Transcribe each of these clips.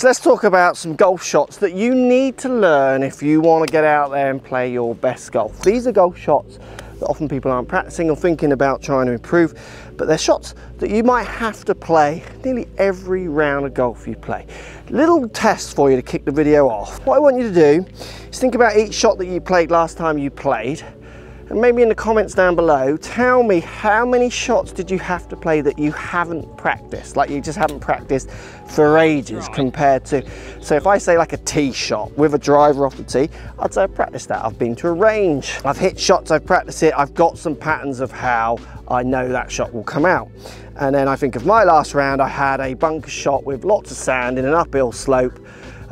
So let's talk about some golf shots that you need to learn if you want to get out there and play your best golf. These are golf shots that often people aren't practicing or thinking about trying to improve, but they're shots that you might have to play nearly every round of golf you play. Little test for you to kick the video off. What I want you to do is think about each shot that you played last time you played, and maybe in the comments down below, tell me how many shots did you have to play that you haven't practiced, like you just haven't practiced for ages compared to. So if I say like a tee shot with a driver off the tee, I'd say I've practiced that. I've been to a range, I've hit shots, I've practiced it, I've got some patterns of how I know that shot will come out. And then I think of my last round, I had a bunker shot with lots of sand in an uphill slope.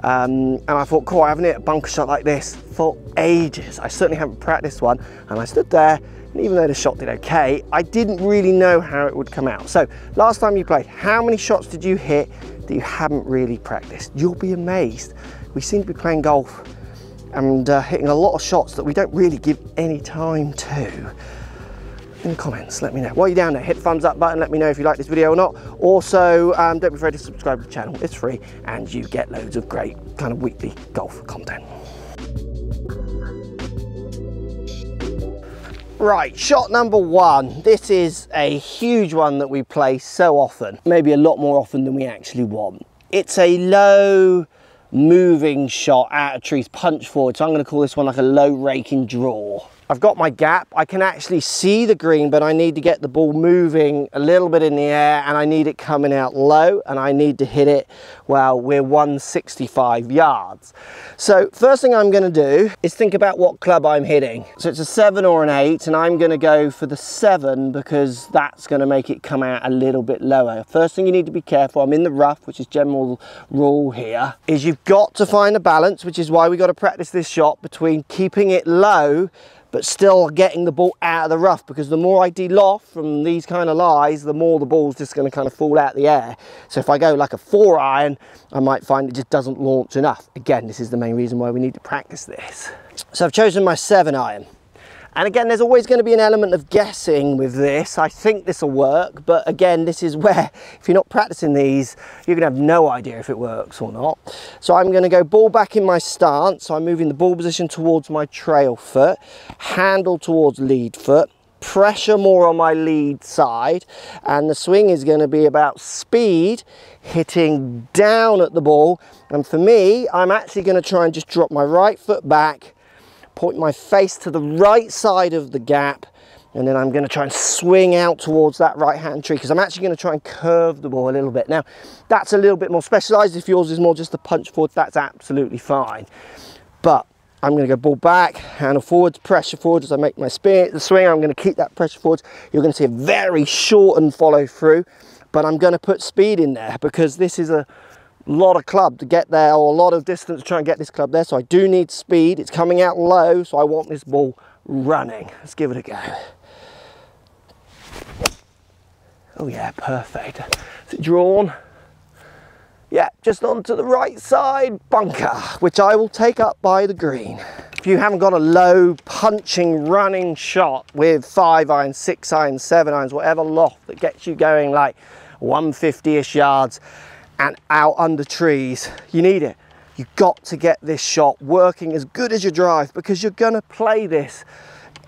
And I thought, cool, I haven't hit a bunker shot like this for ages. I certainly haven't practiced one. And I stood there, and even though the shot did okay, I didn't really know how it would come out. So last time you played, how many shots did you hit that you haven't really practiced? You'll be amazed. We seem to be playing golf and hitting a lot of shots that we don't really give any time to. In the comments, let me know. While you're down there, hit the thumbs up button, let me know if you like this video or not. Also, don't be afraid to subscribe to the channel, it's free, and you get loads of great kind of weekly golf content. Right, shot number one. This is a huge one that we play so often, maybe a lot more often than we actually want. It's a low moving shot out of trees, punch forward, so I'm gonna call this one like a low raking draw. I've got my gap, I can actually see the green, but I need to get the ball moving a little bit in the air, and I need it coming out low, and I need to hit it, well, we're 165 yards. So first thing I'm gonna do is think about what club I'm hitting. So it's a 7 or an 8, and I'm gonna go for the 7 because that's gonna make it come out a little bit lower. First thing you need to be careful, I'm in the rough, which is general rule here, is you've got to find a balance, which is why we gotta practice this shot between keeping it low but still getting the ball out of the rough, because the more I de-loft from these kind of lies, the more the ball's just gonna kind of fall out the air. So if I go like a 4 iron, I might find it just doesn't launch enough. Again, this is the main reason why we need to practice this. So I've chosen my 7 iron. And again, there's always gonna be an element of guessing with this. I think this'll work, but again, this is where, if you're not practicing these, you're gonna have no idea if it works or not. So I'm gonna go ball back in my stance. So I'm moving the ball position towards my trail foot, handle towards lead foot, pressure more on my lead side, and the swing is going to be about speed, hitting down at the ball. And for me, I'm actually going to try and just drop my right foot back, point my face to the right side of the gap, and then I'm going to try and swing out towards that right hand tree, because I'm actually going to try and curve the ball a little bit. Now that's a little bit more specialized. If yours is more just the punch forward, that's absolutely fine, but I'm going to go ball back, handle forwards, pressure forwards as I make my swing. I'm going to keep that pressure forwards. You're going to see a very shortened follow through, but I'm going to put speed in there because this is a lot of club to get there, or a lot of distance to try and get this club there. So I do need speed. It's coming out low, so I want this ball running. Let's give it a go. Oh yeah, perfect. Is it drawn? Yeah, just onto the right side bunker, which I will take up by the green. If you haven't got a low punching running shot with 5 irons, 6 irons, 7 irons, whatever loft that gets you going like 150-ish yards and out under trees, you need it. You've got to get this shot working as good as your drive, because you're gonna play this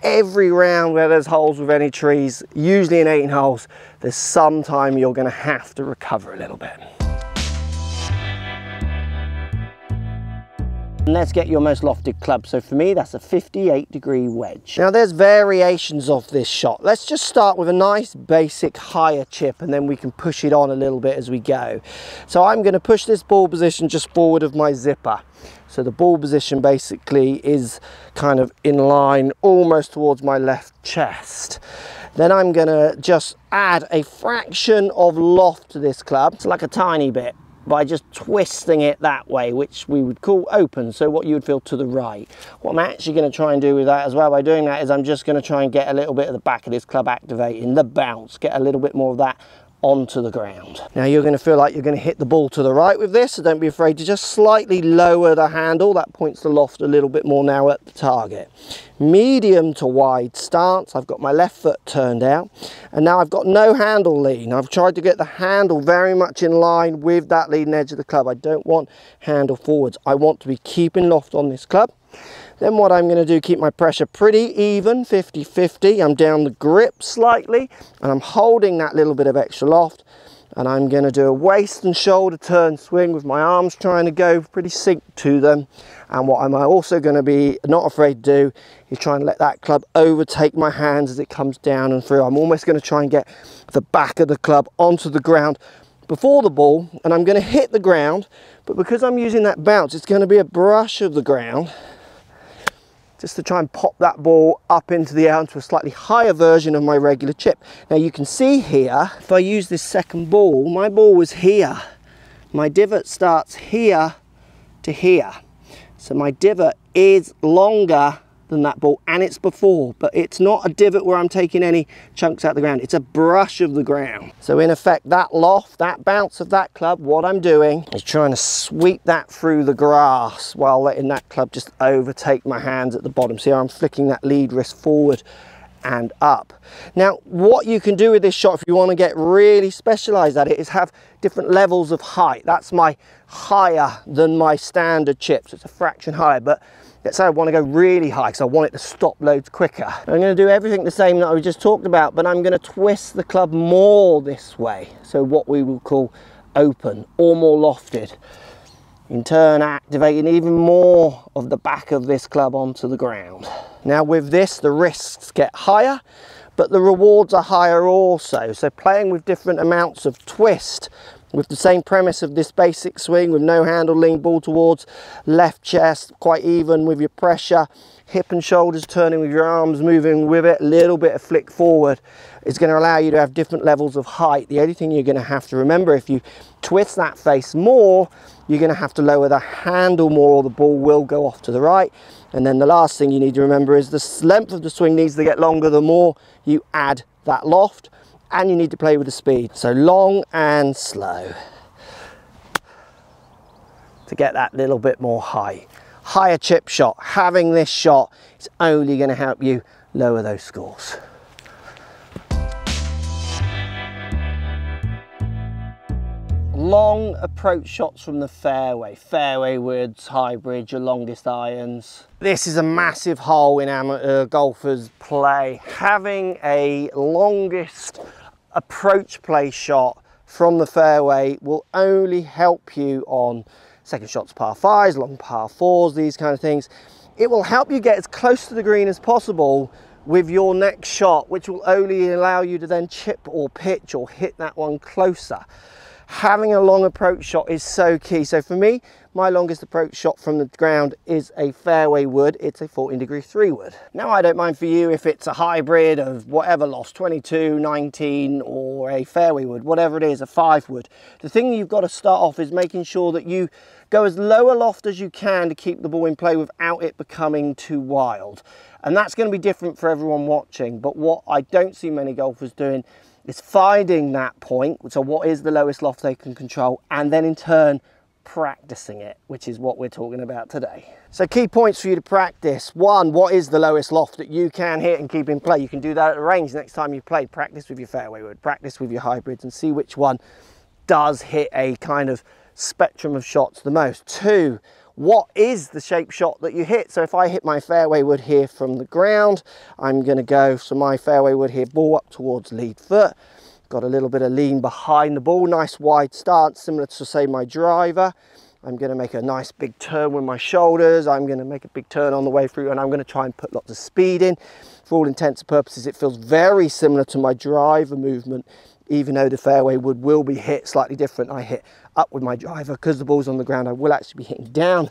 every round where there's holes with any trees. Usually in 18 holes, there's some time you're gonna have to recover a little bit. And let's get your most lofted club. So for me, that's a 58-degree wedge. Now there's variations of this shot. Let's just start with a nice basic higher chip, and then we can push it on a little bit as we go. So I'm gonna push this ball position just forward of my zipper. So the ball position basically is kind of in line almost towards my left chest. Then I'm gonna just add a fraction of loft to this club. It's like a tiny bit, by just twisting it that way, which we would call open, so what you would feel to the right. What I'm actually going to try and do with that as well by doing that is I'm just going to try and get a little bit of the back of this club activating the bounce, get a little bit more of that onto the ground. Now you're going to feel like you're going to hit the ball to the right with this, so don't be afraid to just slightly lower the handle. That points the loft a little bit more now at the target. Medium to wide stance. I've got my left foot turned out, and now I've got no handle lean. I've tried to get the handle very much in line with that leading edge of the club. I don't want handle forwards. I want to be keeping loft on this club. Then what I'm going to do, keep my pressure pretty even, 50-50. I'm down the grip slightly and I'm holding that little bit of extra loft, and I'm going to do a waist and shoulder turn swing with my arms trying to go pretty synced to them. And what I'm also going to be not afraid to do is try and let that club overtake my hands as it comes down and through. I'm almost going to try and get the back of the club onto the ground before the ball, and I'm going to hit the ground, but because I'm using that bounce, it's going to be a brush of the ground, just to try and pop that ball up into the air onto a slightly higher version of my regular chip. Now you can see here, if I use this second ball, my ball was here. My divot starts here to here. So my divot is longer than that ball, and it's before, but it's not a divot where I'm taking any chunks out of the ground. It's a brush of the ground. So in effect, that loft, that bounce of that club, what I'm doing is trying to sweep that through the grass while letting that club just overtake my hands at the bottom. See how I'm flicking that lead wrist forward and up. Now what you can do with this shot, if you want to get really specialized at it, is have different levels of height. That's my higher than my standard chips. It's a fraction higher, but let's say I want to go really high because I want it to stop loads quicker. I'm going to do everything the same that we just talked about, but I'm going to twist the club more this way, so what we will call open or more lofted. In turn, activating even more of the back of this club onto the ground. Now with this, the risks get higher, but the rewards are higher also. So playing with different amounts of twist, with the same premise of this basic swing, with no handle lean, ball towards, left chest, quite even with your pressure, hip and shoulders turning with your arms, moving with it, a little bit of flick forward. It's going to allow you to have different levels of height. The only thing you're going to have to remember, if you twist that face more, you're going to have to lower the handle more, or the ball will go off to the right. And then the last thing you need to remember is the length of the swing needs to get longer the more you add that loft, and you need to play with the speed. So long and slow to get that little bit more height. Higher chip shot. Having this shot is only going to help you lower those scores. Long approach shots from the fairway. Fairway woods, high bridge, your longest irons. This is a massive hole in amateur golfers' play. Having a longest approach play shot from the fairway will only help you on second shots, par fives, long par fours, these kind of things. It will help you get as close to the green as possible with your next shot, which will only allow you to then chip or pitch or hit that one closer. Having a long approach shot is so key. So for me, my longest approach shot from the ground is a fairway wood. It's a 14-degree 3 wood. Now I don't mind for you if it's a hybrid of whatever loft, 22, 19, or a fairway wood, whatever it is, a 5 wood. The thing you've got to start off is making sure that you go as low aloft as you can to keep the ball in play without it becoming too wild. And that's going to be different for everyone watching. But what I don't see many golfers doing is finding that point, so what is the lowest loft they can control, and then in turn practicing it, which is what we're talking about today. So key points for you to practice. One, what is the lowest loft that you can hit and keep in play? You can do that at the range next time you play. Practice with your fairway wood, practice with your hybrids, and see which one does hit a kind of spectrum of shots the most. Two, what is the shape shot that you hit? So if I hit my fairway wood here from the ground, I'm going to go, so my fairway wood here, ball up towards lead foot, got a little bit of lean behind the ball, nice wide stance, similar to say my driver. I'm going to make a nice big turn with my shoulders, I'm going to make a big turn on the way through, and I'm going to try and put lots of speed in. For all intents and purposes, it feels very similar to my driver movement, even though the fairway wood will be hit slightly different. I hit up with my driver because the ball's on the ground. I will actually be hitting down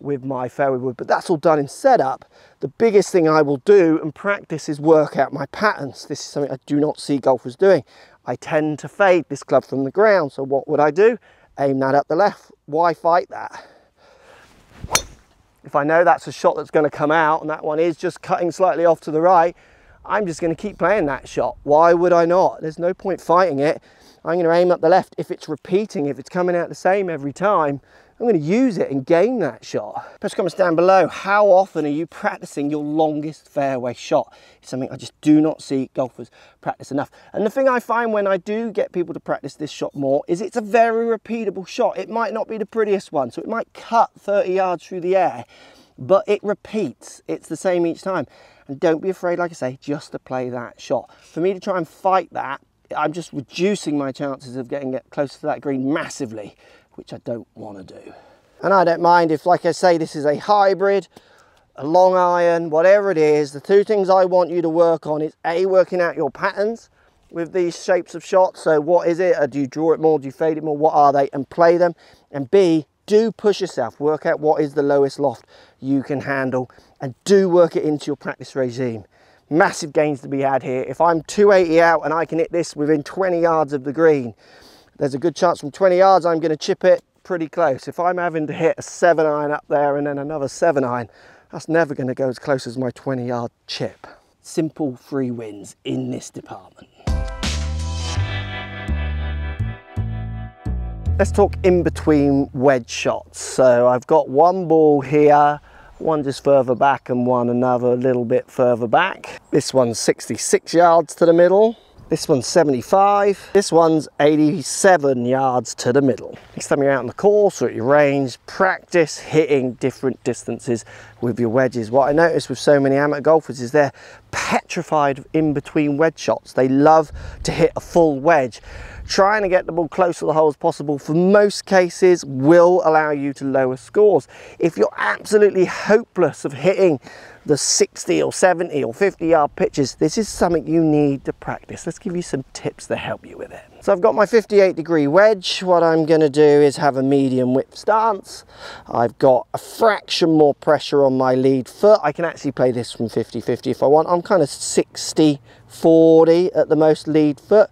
with my fairway wood, but that's all done in setup. The biggest thing I will do and practice is work out my patterns. This is something I do not see golfers doing. I tend to fade this club from the ground, so what would I do? Aim that up the left. Why fight that? If I know that's a shot that's going to come out, and that one is just cutting slightly off to the right, I'm just going to keep playing that shot. Why would I not? There's no point fighting it. I'm going to aim up the left. If it's repeating, if it's coming out the same every time, I'm going to use it and gain that shot. Press comments down below. How often are you practicing your longest fairway shot? It's something I just do not see golfers practice enough. And the thing I find when I do get people to practice this shot more is it's a very repeatable shot. It might not be the prettiest one, so it might cut 30 yards through the air, but it repeats. It's the same each time. And don't be afraid, like I say, just to play that shot. For me to try and fight that, I'm just reducing my chances of getting close to that green massively, which I don't want to do. And I don't mind if, like I say, this is a hybrid, a long iron, whatever it is. The two things I want you to work on is A, working out your patterns with these shapes of shots. So what is it? Do you draw it more? Do you fade it more? What are they? And play them. And B, do push yourself. Work out what is the lowest loft you can handle and do work it into your practice regime. Massive gains to be had here. If I'm 280 out and I can hit this within 20 yards of the green, there's a good chance from 20 yards I'm going to chip it pretty close. If I'm having to hit a 7-iron up there and then another 7-iron, that's never going to go as close as my 20-yard chip. Simple free wins in this department. Let's talk in between wedge shots. So I've got one ball here, one just further back and one another a little bit further back. This one's 66 yards to the middle. This one's 75. This one's 87 yards to the middle. Next time you're out on the course or at your range, practice hitting different distances with your wedges. What I notice with so many amateur golfers is they're petrified of in-between wedge shots. They love to hit a full wedge. Trying to get the ball close to the hole as possible for most cases will allow you to lower scores. If you're absolutely hopeless of hitting the 60 or 70 or 50 yard pitches, this is something you need to practice. Let's give you some tips to help you with it. So I've got my 58 degree wedge. What I'm going to do is have a medium whip stance. I've got a fraction more pressure on my lead foot. I can actually play this from 50-50 if I want. I'm kind of 60-40 at the most lead foot.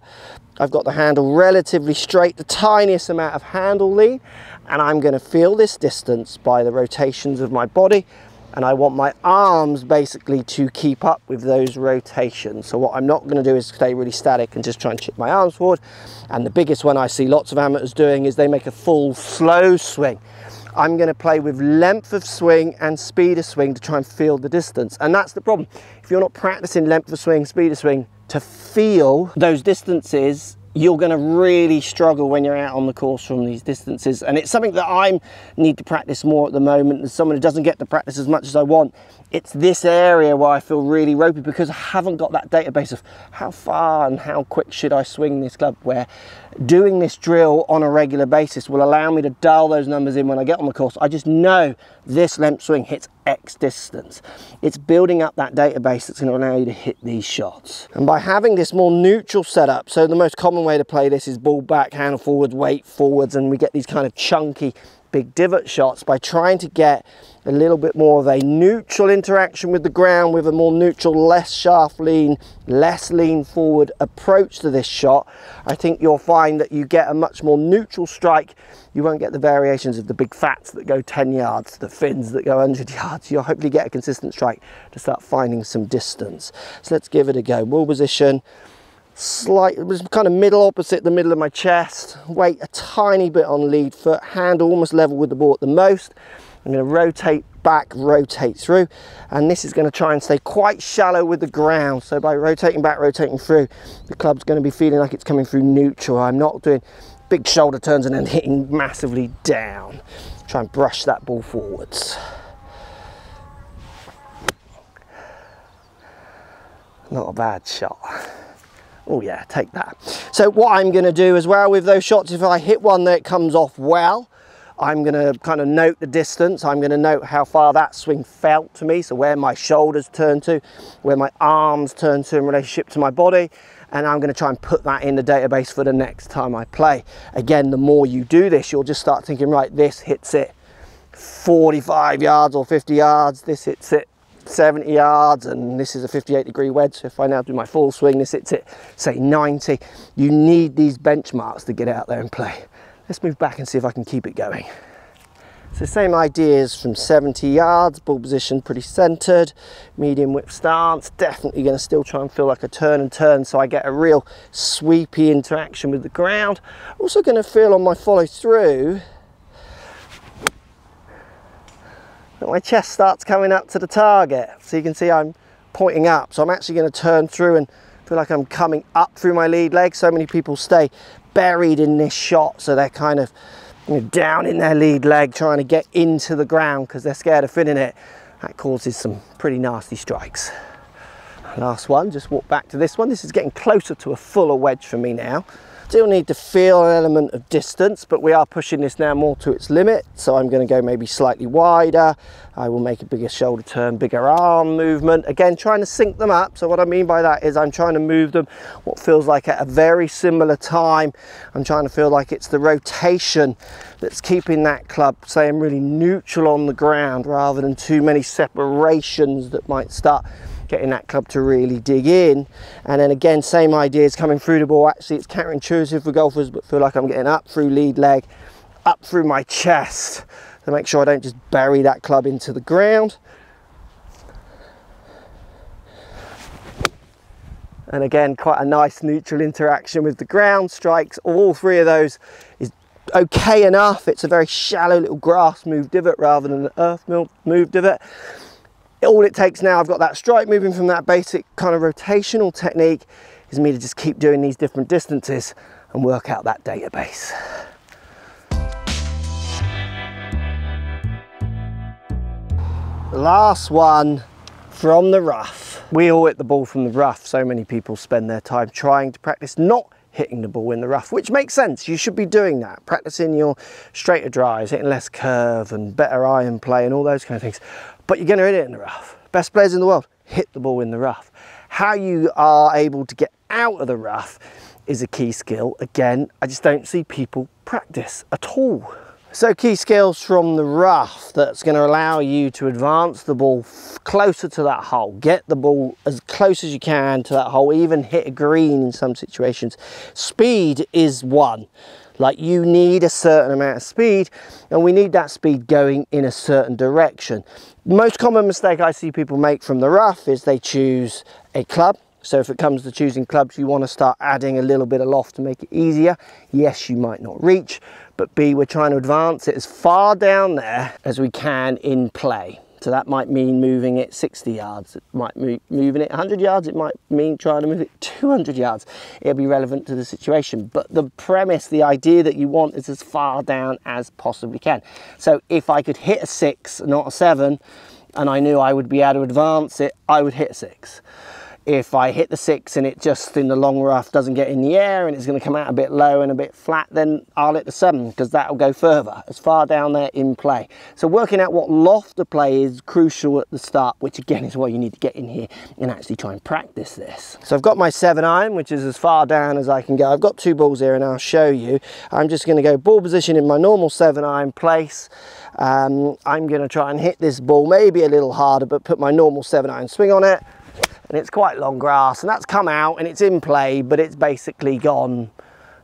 I've got the handle relatively straight, the tiniest amount of handle lead, and I'm going to feel this distance by the rotations of my body. And I want my arms basically to keep up with those rotations. So what I'm not going to do is stay really static and just try and chip my arms forward. And the biggest one I see lots of amateurs doing is they make a full slow swing. I'm going to play with length of swing and speed of swing to try and feel the distance. And that's the problem. If you're not practicing length of swing, speed of swing to feel those distances, you're going to really struggle when you're out on the course from these distances. And it's something that I need to practice more at the moment as someone who doesn't get to practice as much as I want. It's this area where I feel really ropey because I haven't got that database of how far and how quick should I swing this club, where doing this drill on a regular basis will allow me to dial those numbers in when I get on the course. I just know this length swing hits X distance. It's building up that database that's going to allow you to hit these shots. And by having this more neutral setup, so the most common way to play this is ball back, handle forward, weight forwards, and we get these kind of chunky big divot shots. By trying to get a little bit more of a neutral interaction with the ground, with a more neutral, less shaft lean, less lean forward approach to this shot, I think you'll find that you get a much more neutral strike. You won't get the variations of the big fats that go 10 yards, the fins that go 100 yards. You'll hopefully get a consistent strike to start finding some distance. So let's give it a go. Ball position. It was kind of middle, opposite the middle of my chest. Weight a tiny bit on lead foot, handle almost level with the ball at the most. I'm going to rotate back, rotate through, and this is going to try and stay quite shallow with the ground. So by rotating back, rotating through, the club's going to be feeling like it's coming through neutral. I'm not doing big shoulder turns and then hitting massively down. Try and brush that ball forwards. Not a bad shot. Oh yeah, take that. So what I'm going to do as well with those shots, if I hit one that comes off well, I'm going to kind of note the distance. I'm going to note how far that swing felt to me. So where my shoulders turn to, where my arms turn to in relationship to my body. And I'm going to try and put that in the database for the next time I play. Again, the more you do this, you'll just start thinking, right, this hits it 45 yards or 50 yards. This hits it 70 yards, and this is a 58 degree wedge, so if I now do my full swing, this hits it say 90. You need these benchmarks to get out there and play. Let's move back and see if I can keep it going. So same ideas from 70 yards, ball position pretty centered, medium whip stance, definitely going to still try and feel like a turn and turn so I get a real sweepy interaction with the ground. Also going to feel on my follow through that my chest starts coming up to the target. So you can see I'm pointing up. So I'm actually going to turn through and feel like I'm coming up through my lead leg. So many people stay buried in this shot, so they're kind of down in their lead leg trying to get into the ground because they're scared of finning it. That causes some pretty nasty strikes. Last one, just walk back to this one. This is getting closer to a fuller wedge for me now. Still need to feel an element of distance, but we are pushing this now more to its limit, so I'm going to go maybe slightly wider. I will make a bigger shoulder turn, bigger arm movement, again trying to sync them up. So what I mean by that is I'm trying to move them what feels like at a very similar time. I'm trying to feel like it's the rotation that's keeping that club staying really neutral on the ground rather than too many separations that might start getting that club to really dig in. And then again, same ideas coming through the ball. Actually, it's counterintuitive for golfers, but feel like I'm getting up through lead leg, up through my chest, to make sure I don't just bury that club into the ground. And again, quite a nice neutral interaction with the ground. Strikes, all three of those is okay enough. It's a very shallow little grass move divot rather than an earth move divot. All it takes now, I've got that strike moving from that basic kind of rotational technique, is me to just keep doing these different distances and work out that database. Last one, from the rough. We all hit the ball from the rough. So many people spend their time trying to practice not hitting the ball in the rough, which makes sense. You should be doing that, practicing your straighter drives, hitting less curve and better iron play and all those kind of things. But you're going to hit it in the rough. Best players in the world hit the ball in the rough. How you are able to get out of the rough is a key skill. Again, I just don't see people practice at all. So key skills from the rough that's going to allow you to advance the ball closer to that hole, get the ball as close as you can to that hole, even hit a green in some situations. Speed is one. Like, you need a certain amount of speed, and we need that speed going in a certain direction. Most common mistake I see people make from the rough is they choose a club. So if it comes to choosing clubs, you want to start adding a little bit of loft to make it easier. Yes, you might not reach, but B, we're trying to advance it as far down there as we can in play. So that might mean moving it 60 yards, it might mean moving it 100 yards, it might mean trying to move it 200 yards. It'll be relevant to the situation. But the premise, the idea that you want is as far down as possibly can. So if I could hit a 6, not a 7, and I knew I would be able to advance it, I would hit a 6. If I hit the 6 and it just in the long rough doesn't get in the air and it's going to come out a bit low and a bit flat, then I'll hit the 7 because that'll go further, as far down there in play. So working out what loft to play is crucial at the start, which again is why you need to get in here and actually try and practice this. So I've got my 7 iron, which is as far down as I can go. I've got 2 balls here and I'll show you. I'm just going to go ball position in my normal 7 iron place. I'm going to try and hit this ball maybe a little harder, but put my normal 7 iron swing on it. And it's quite long grass, and that's come out and it's in play, but it's basically gone,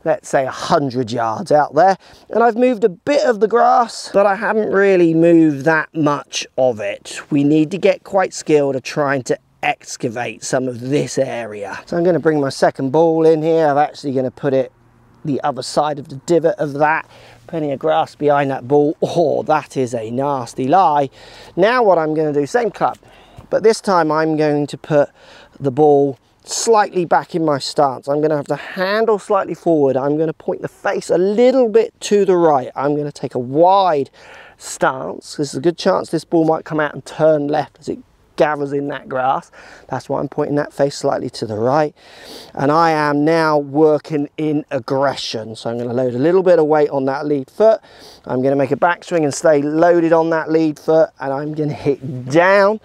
let's say, 100 yards out there. And I've moved a bit of the grass, but I haven't really moved that much of it. We need to get quite skilled at trying to excavate some of this area. So I'm going to bring my 2nd ball in here. I'm actually going to put it the other side of the divot of that. Plenty of grass behind that ball. Oh, that is a nasty lie. Now what I'm going to do, same club. But this time I'm going to put the ball slightly back in my stance. I'm going to have the handle slightly forward. I'm going to point the face a little bit to the right. I'm going to take a wide stance. There's a good chance this ball might come out and turn left as it gathers in that grass. That's why I'm pointing that face slightly to the right. And I am now working in aggression. So I'm going to load a little bit of weight on that lead foot. I'm going to make a backswing and stay loaded on that lead foot. And I'm going to hit down.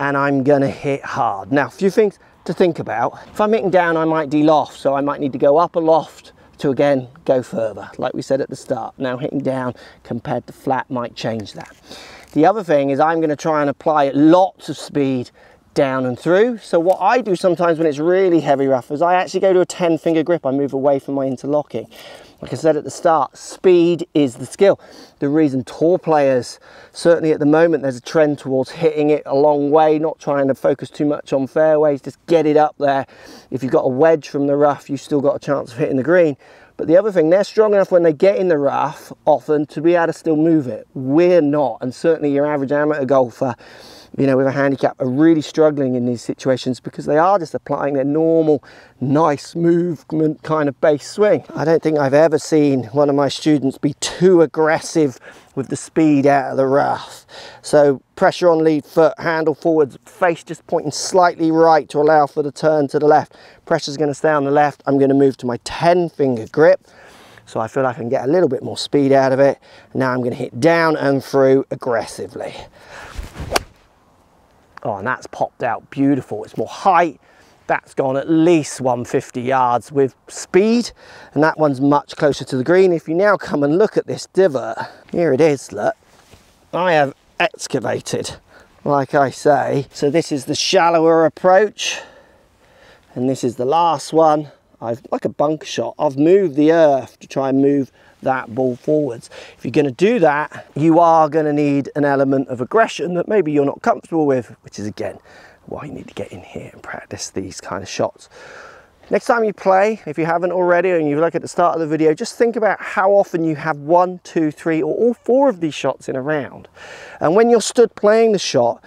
And I'm going to hit hard. Now, a few things to think about. If I'm hitting down, I might de-loft, so I might need to go up aloft to, again, go further, like we said at the start. Now, hitting down compared to flat might change that. The other thing is I'm going to try and apply lots of speed down and through. So what I do sometimes when it's really heavy rough is I actually go to a 10-finger grip. I move away from my interlocking. Like I said at the start, speed is the skill. The reason tour players, certainly at the moment, there's a trend towards hitting it a long way, not trying to focus too much on fairways, just get it up there. If you've got a wedge from the rough, you've still got a chance of hitting the green. But the other thing, they're strong enough when they get in the rough often to be able to still move it. We're not, and certainly your average amateur golfer, you know, with a handicap are really struggling in these situations because they are just applying their normal, nice movement kind of base swing. I don't think I've ever seen one of my students be too aggressive with the speed out of the rough. So pressure on lead foot, handle forwards, face just pointing slightly right to allow for the turn to the left. Pressure's going to stay on the left. I'm going to move to my 10 finger grip. So I feel like I can get a little bit more speed out of it. Now I'm going to hit down and through aggressively. Oh, and that's popped out beautiful. It's more height. That's gone at least 150 yards with speed, and that one's much closer to the green. If you now come and look at this divot, here it is, look. I have excavated, like I say. So this is the shallower approach, and this is the last one. I've, like a bunker shot, I've moved the earth to try and move that ball forwards. If you're going to do that, you are going to need an element of aggression that maybe you're not comfortable with, which is again why you need to get in here and practice these kind of shots. Next time you play, if you haven't already, and you look at the start of the video, just think about how often you have 1, 2, 3 or all 4 of these shots in a round. And when you're stood playing the shot,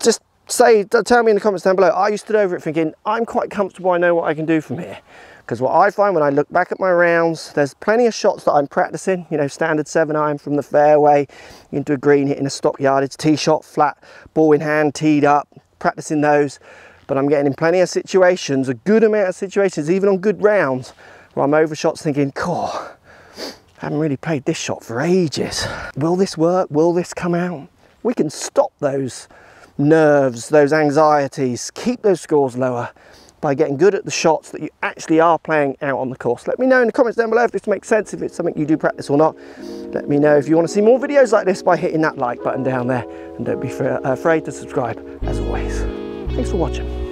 just say, tell me in the comments down below, are you stood over it thinking, I'm quite comfortable, I know what I can do from here? Because what I find when I look back at my rounds, there's plenty of shots that I'm practicing, you know, standard 7-iron from the fairway into a green, hitting a stock yardage, tee shot, flat, ball in hand, teed up, practicing those. But I'm getting in plenty of situations, a good amount of situations, even on good rounds, where I'm over shots thinking, oh, I haven't really played this shot for ages. Will this work? Will this come out? We can stop those nerves, those anxieties, keep those scores lower by getting good at the shots that you actually are playing out on the course. Let me know in the comments down below if this makes sense, if it's something you do practice or not. Let me know if you want to see more videos like this by hitting that like button down there, and don't be afraid to subscribe as always. Thanks for watching.